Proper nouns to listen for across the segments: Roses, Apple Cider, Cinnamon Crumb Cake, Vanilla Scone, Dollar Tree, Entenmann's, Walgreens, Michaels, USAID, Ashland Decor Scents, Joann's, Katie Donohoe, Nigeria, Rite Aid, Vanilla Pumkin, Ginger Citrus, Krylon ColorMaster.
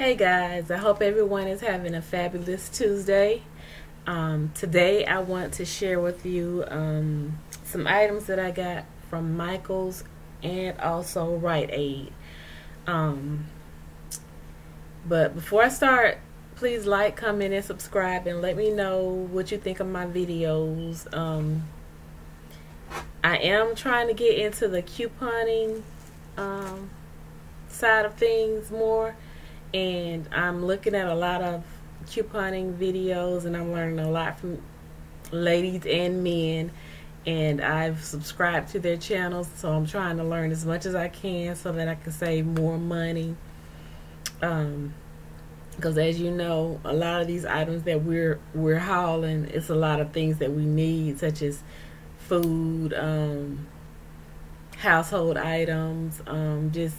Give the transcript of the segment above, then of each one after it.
Hey guys, I hope everyone is having a fabulous Tuesday. Today I want to share with you some items that I got from Michaels and also Rite Aid. But before I start, please like, comment, and subscribe, and let me know what you think of my videos. I am trying to get into the couponing side of things more, and I'm looking at a lot of couponing videos, and I'm learning a lot from ladies and men, and I've subscribed to their channels, so I'm trying to learn as much as I can so that I can save more money, because as you know, a lot of these items that we're hauling, it's a lot of things that we need, such as food, household items, just,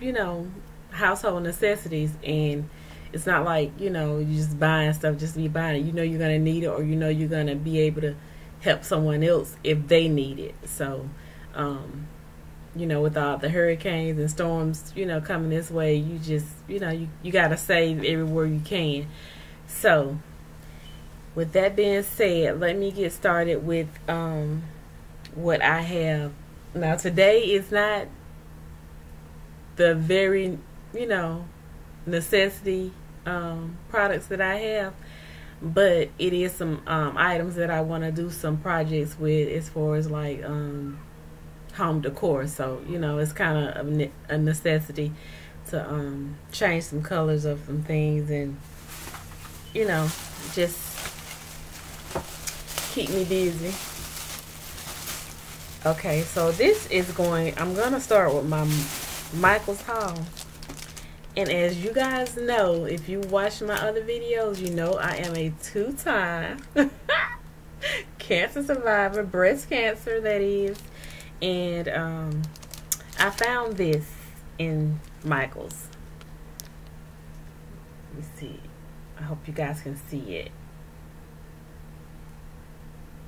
you know, household necessities. And it's not like, you know, you just buying stuff just to be buying it. You know you're gonna need it, or you know you're gonna be able to help someone else if they need it. So you know, with all the hurricanes and storms, you know, coming this way, you just, you know, you gotta save everywhere you can. So with that being said, let me get started with what I have. Now today is not the very, you know, necessity products that I have, but it is some items that I want to do some projects with, as far as like home decor. So, you know, it's kind of a necessity to change some colors of some things, and, you know, just keep me busy. Okay, so this is going, I'm gonna start with my Michaels haul. And as you guys know, if you watch my other videos, you know I am a two-time cancer survivor, breast cancer that is, and I found this in Michaels. Let me see, I hope you guys can see it.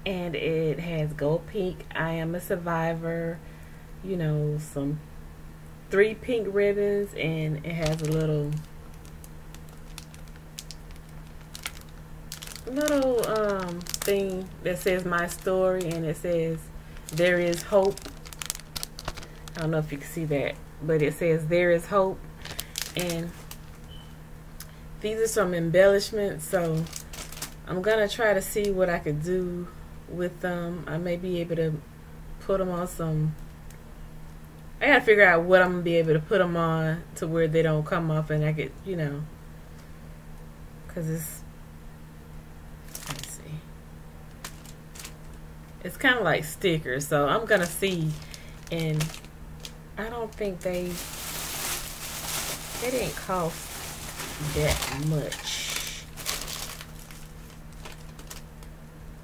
And it has gold pink, I am a survivor, you know, some 3 pink ribbons, and it has a little thing that says my story, and it says there is hope. I don't know if you can see that, but it says there is hope. And these are some embellishments, so I'm gonna try to see what I could do with them. I may be able to put them on some, I gotta figure out what I'm gonna be able to put them on to where they don't come off, and I get, you know, because it's, let's see, it's kind of like stickers. So I'm gonna see, and I don't think they didn't cost that much.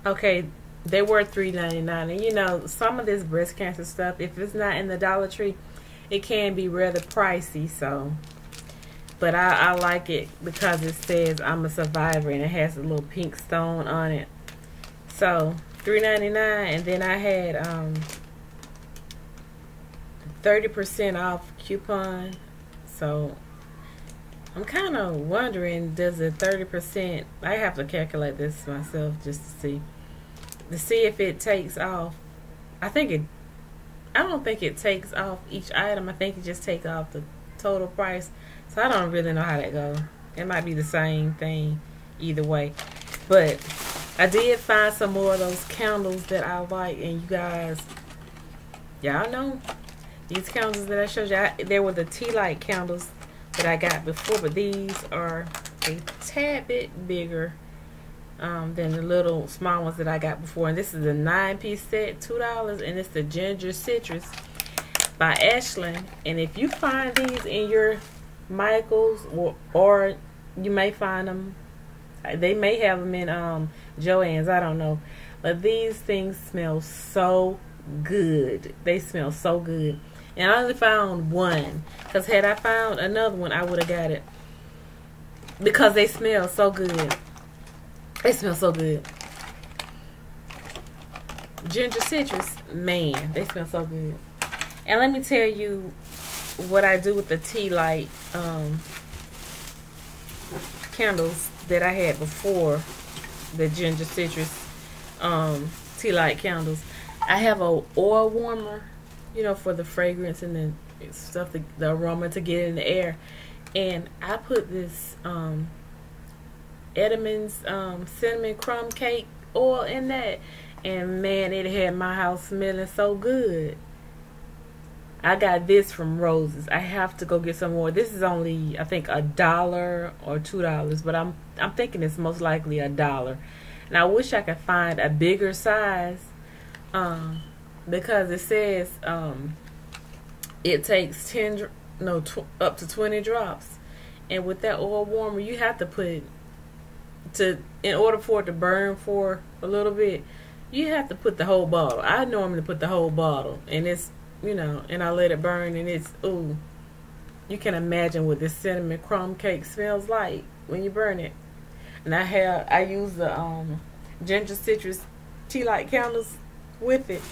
Okay. They were $3.99, and you know, some of this breast cancer stuff, if it's not in the Dollar Tree, it can be rather pricey. So, but I like it because it says I'm a survivor, and it has a little pink stone on it. So $3.99, and then I had 30% off coupon. So I'm kind of wondering, does the 30%? I have to calculate this myself just to see. To see if it takes off, I don't think it takes off each item. I think it just takes off the total price. So I don't really know how that goes. It might be the same thing either way. But I did find some more of those candles that I like, and you guys, y'all know these candles that I showed you. They were the tea light candles that I got before, but these are a tad bit bigger than the little small ones that I got before. And this is a 9-piece set, $2, and it's the Ginger Citrus by Ashland. And if you find these in your Michaels, or you may find them, they may have them in Joann's, I don't know, but these things smell so good. They smell so good, and I only found one, because had I found another one, I would have got it, because they smell so good. It smells so good. Ginger Citrus, man, they smell so good. And let me tell you what I do with the tea light candles that I had before, the Ginger Citrus tea light candles. I have a oil warmer, you know, for the fragrance and then stuff, the aroma to get in the air. And I put this Entenmann's Cinnamon Crumb Cake oil in that, and man, it had my house smelling so good. I got this from Roses. I have to go get some more. This is only, I think, $1 or $2, but I'm thinking it's most likely $1. And I wish I could find a bigger size, because it says it takes up to 20 drops, and with that oil warmer, you have to put in order for it to burn for a little bit, you have to put the whole bottle. I normally put the whole bottle, and it's, you know, and I let it burn, and it's, ooh, you can imagine what this cinnamon crumb cake smells like when you burn it. And I use the Ginger Citrus tea light candles with it,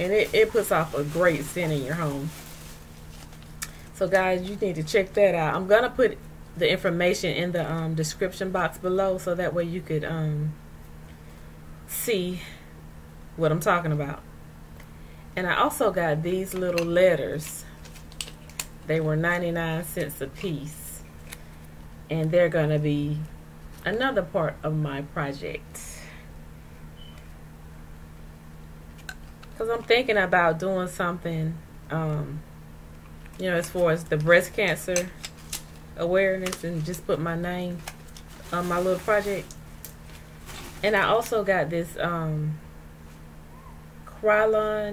and it puts off a great scent in your home. So guys, you need to check that out. I'm gonna put the information in the description box below, so that way you could see what I'm talking about. And I also got these little letters. They were 99 cents a piece, and they're gonna be another part of my project, because I'm thinking about doing something, you know, as far as the breast cancer awareness, and just put my name on my little project. And I also got this Krylon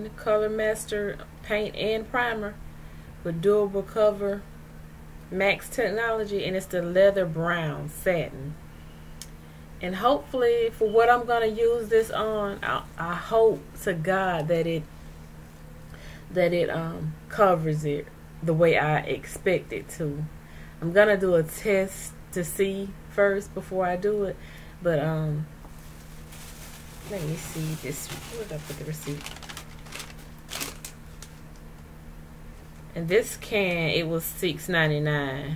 ColorMaster paint and primer with durable cover, max technology, and it's the leather brown satin. And hopefully, for what I'm gonna use this on, I hope to God that it covers it the way I expect it to. I'm gonna do a test to see first before I do it, but let me see this. Where did I put the receipt? And this can, it was $6.99.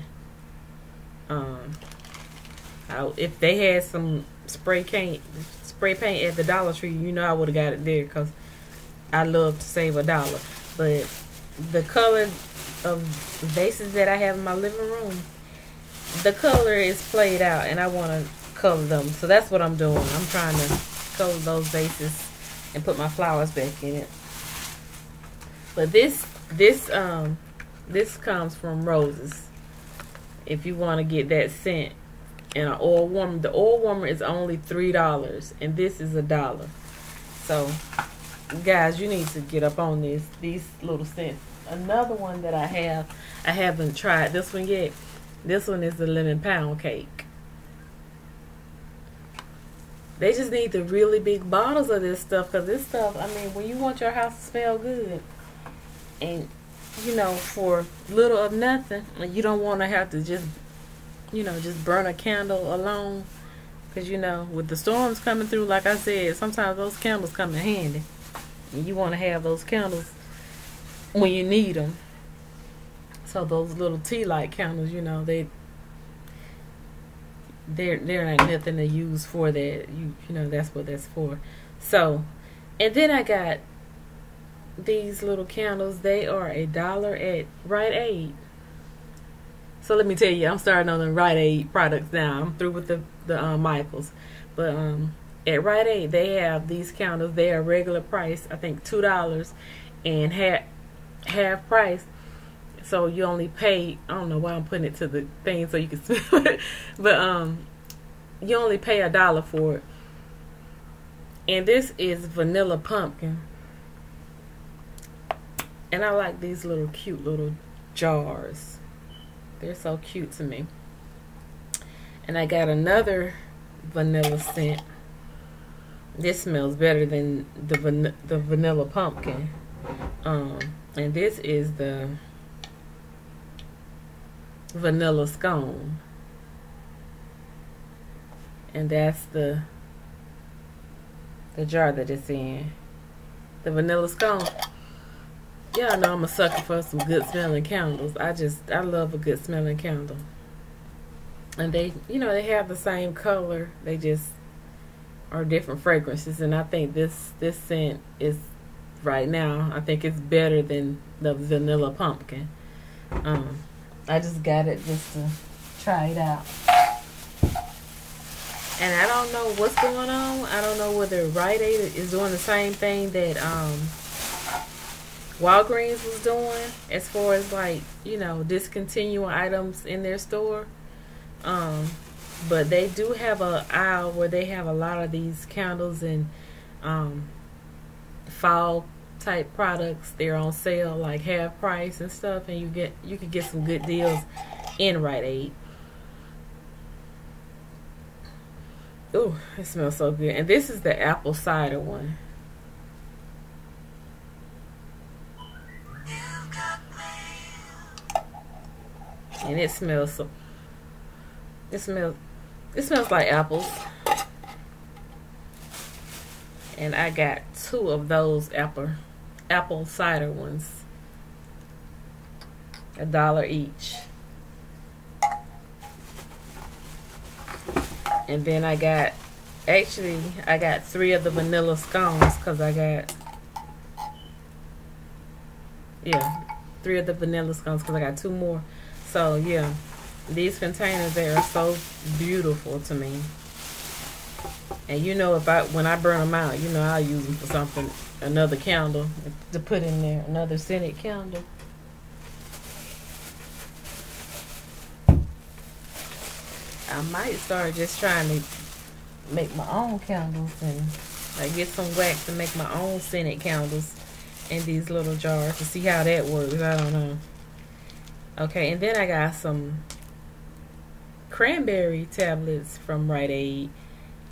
If they had some spray paint at the Dollar Tree, you know I would have got it there, because I love to save $1. But the color of vases that I have in my living room, the color is played out, and I want to color them. So that's what I'm doing. I'm trying to color those vases and put my flowers back in it. But this comes from Roses. If you want to get that scent and an oil warmer, the oil warmer is only $3, and this is $1. So guys, you need to get up on this. These little scents. Another one that I haven't tried this one yet. This one is the lemon pound cake. They just need the really big bottles of this stuff, because this stuff, I mean, when you want your house to smell good, and you know, for little of nothing, you don't want to have to just, you know, just burn a candle alone, because you know, with the storms coming through, like I said, sometimes those candles come in handy, and you want to have those candles when you need them. So those little tea light candles, you know, there ain't nothing to use for that. You know, that's what that's for. So, and then I got these little candles. They are $1 at Rite Aid. So let me tell you, I'm starting on the Rite Aid products now. I'm through with the Michaels, but at Rite Aid they have these candles. They are regular price, I think $2, and half price. So you only pay, I don't know why I'm putting it to the thing so you can smell it, but you only pay $1 for it. And this is Vanilla Pumpkin. And I like these little cute little jars. They're so cute to me. And I got another vanilla scent. This smells better than the Vanilla Pumpkin. And this is the Vanilla Scone, and that's the jar that it's in, the Vanilla Scone. Y'all know I'm a sucker for some good smelling candles. I love a good smelling candle. And they, you know, they have the same color. They just are different fragrances. And I think this scent is, right now, I think it's better than the Vanilla Pumpkin. I just got it just to try it out. And I don't know what's going on. I don't know whether Rite Aid is doing the same thing that Walgreens was doing as far as, like, you know, discontinuing items in their store. But they do have a aisle where they have a lot of these candles and fall type products. They're on sale, like half price and stuff, and you could get some good deals in Rite Aid. Ooh, it smells so good. And this is the apple cider one. And it smells so, it smells like apples. And I got two of those apple cider ones, $1 each. And then I got, actually, I got three of the vanilla scones because I got, yeah, three of the vanilla scones because I got two more. So, yeah, these containers, they are so beautiful to me. And you know, when I burn them out, you know, I'll use them for something, another candle to put in there, another scented candle. I might start just trying to make my own candles and like get some wax and make my own scented candles in these little jars to see how that works. I don't know. Okay, and then I got some cranberry tablets from Rite Aid,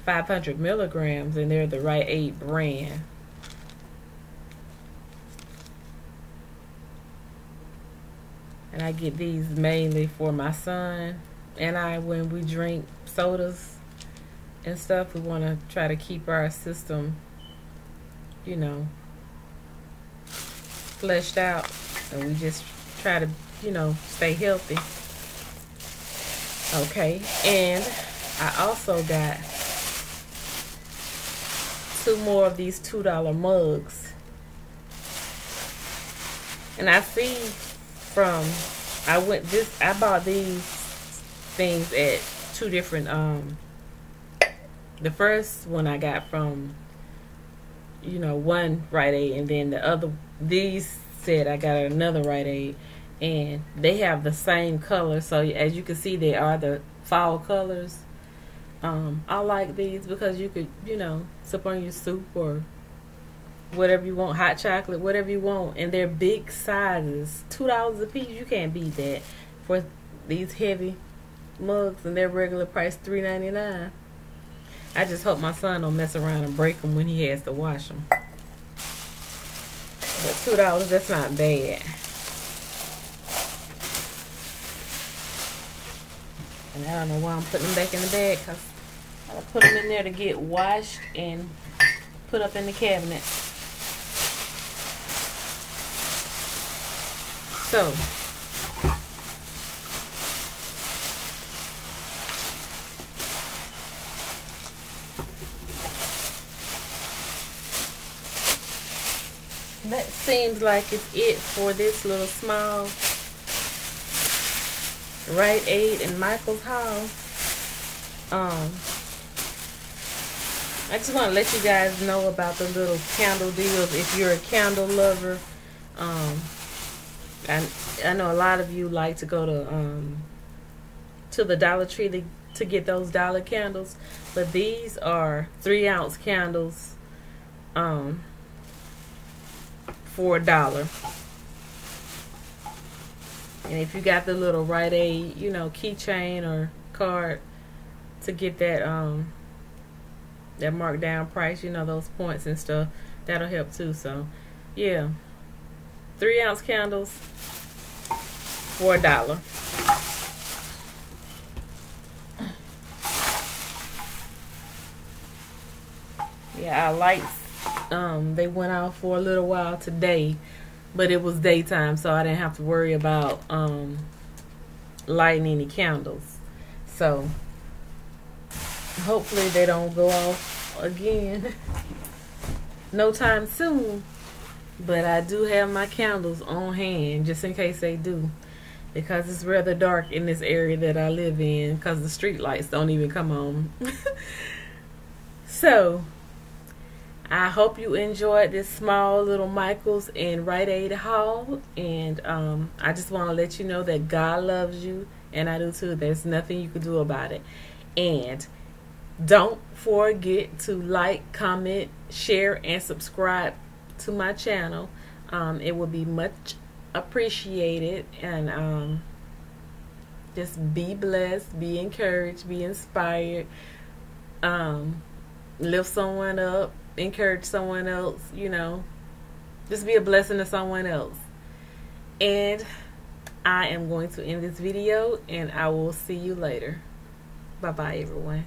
500 milligrams, and they're the Rite Aid brand. And I get these mainly for my son. And I, when we drink sodas and stuff, we want to try to keep our system, you know, fleshed out. And we just try to, you know, stay healthy. Okay. And I also got two more of these $2 mugs. And I see from, I bought these things at two different the first one I got from, you know, one Rite Aid, and then the other, these said I got another Rite Aid, and they have the same color. So as you can see, they are the fall colors. I like these because you could, you know, sip on your soup or whatever you want, hot chocolate, whatever you want. And they're big sizes, $2 a piece. You can't beat that for these heavy mugs, and their regular price $3.99. I just hope my son don't mess around and break them when he has to wash them. But $2, that's not bad. And I don't know why I'm putting them back in the bag, because I'm going to put them in there to get washed and put up in the cabinet. So that seems like it's it for this little small Rite Aid and Michaels haul. I just want to let you guys know about the little candle deals if you're a candle lover. I know a lot of you like to go to the Dollar Tree to get those dollar candles, but these are 3-ounce candles for $1. And if you got the little Rite Aid, you know, keychain or card to get that that markdown price, you know, those points and stuff, that'll help too. So yeah, 3-ounce candles for $1. Yeah, I like, they went out for a little while today, but it was daytime, so I didn't have to worry about lighting any candles. So So hopefully they don't go off again no time soon. But I do have my candles on hand just in case they do, because it's rather dark in this area that I live in, because the street lights don't even come on. So I hope you enjoyed this small little Michaels and Rite Aid haul, and I just want to let you know that God loves you, and I do too. There's nothing you can do about it. And don't forget to like, comment, share, and subscribe to my channel. It will be much appreciated. And just be blessed, be encouraged, be inspired, lift someone up, encourage someone else, you know, just be a blessing to someone else. And I am going to end this video, and I will see you later. Bye bye, everyone.